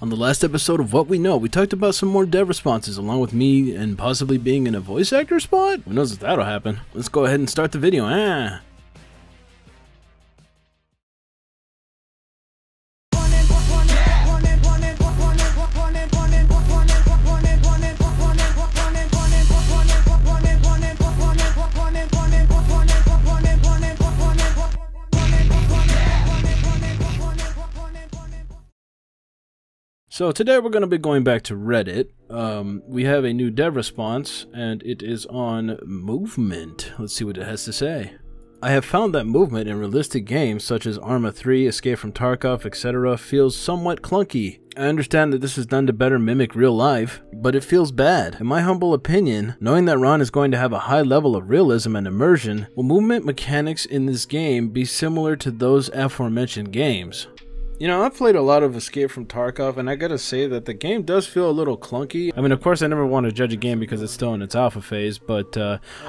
On the last episode of What We Know, we talked about some more dev responses, along with me and possibly being in a voice actor spot? Who knows if that'll happen. Let's go ahead and start the video, eh? So today we're going to be going back to Reddit. We have a new dev response, and it is on movement. Let's see what it has to say. I have found that movement in realistic games such as Arma 3, Escape from Tarkov, etc. feels somewhat clunky. I understand that this is done to better mimic real life, but it feels bad. In my humble opinion, knowing that Ron is going to have a high level of realism and immersion, will movement mechanics in this game be similar to those aforementioned games? You know, I've played a lot of Escape from Tarkov, and I gotta say that the game does feel a little clunky. I mean, of course, I never want to judge a game because it's still in its alpha phase, but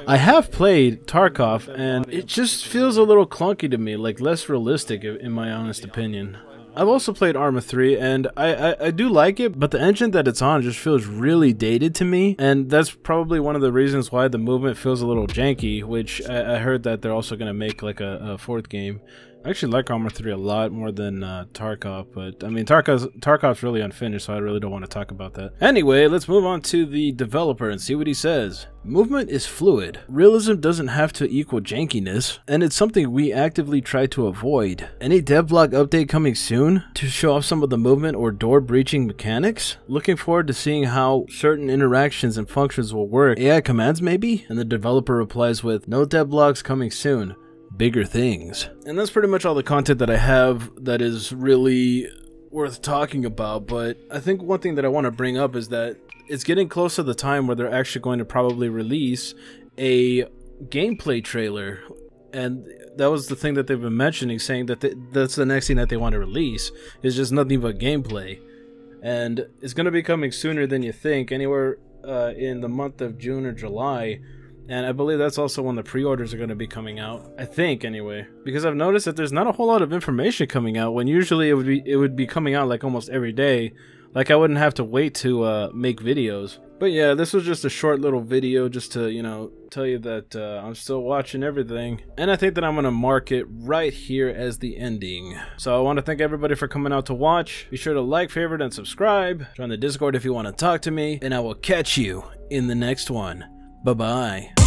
I have played Tarkov, and it just feels a little clunky to me, like less realistic, in my honest opinion. I've also played Arma 3, and I do like it, but the engine that it's on just feels really dated to me, and that's probably one of the reasons why the movement feels a little janky, which I heard that they're also going to make like a fourth game. I actually like Arma 3 a lot more than Tarkov, but I mean, Tarkov's really unfinished, so I really don't want to talk about that. Anyway, let's move on to the developer and see what he says. Movement is fluid. Realism doesn't have to equal jankiness, and it's something we actively try to avoid. Any devlog update coming soon to show off some of the movement or door breaching mechanics? Looking forward to seeing how certain interactions and functions will work. AI commands maybe? And the developer replies with, no devlogs coming soon. Bigger things. And that's pretty much all the content that I have that is really worth talking about, but I think one thing that I want to bring up is that it's getting close to the time where they're actually going to probably release a gameplay trailer, and that was the thing that they've been mentioning, saying that that's the next thing that they want to release is just nothing but gameplay, and it's going to be coming sooner than you think, anywhere in the month of June or July. And I believe that's also when the pre-orders are going to be coming out. I think, anyway. Because I've noticed that there's not a whole lot of information coming out, when usually it would be coming out like almost every day. Like, I wouldn't have to wait to make videos. But yeah, this was just a short little video just to, you know, tell you that I'm still watching everything. And I think that I'm going to mark it right here as the ending. So I want to thank everybody for coming out to watch. Be sure to like, favorite, and subscribe. Join the Discord if you want to talk to me. And I will catch you in the next one. Bye-bye.